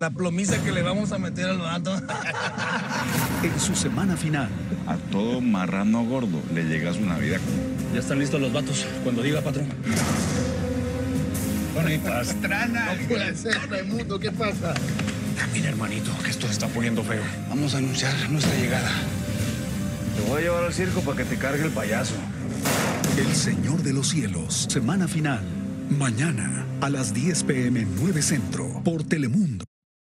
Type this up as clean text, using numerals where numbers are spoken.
La plomiza que le vamos a meter al vato. En su semana final. A todo marrano gordo le llega su Navidad. Ya están listos los vatos. Cuando diga, patrón. Ay, pastrana. No puede ser, Raimundo. ¿Qué pasa? Mira, hermanito, que esto se está poniendo feo. Vamos a anunciar nuestra llegada. Te voy a llevar al circo para que te cargue el payaso. El Señor de los Cielos. Semana final. Mañana a las 10 p.m. 9 Centro por Telemundo.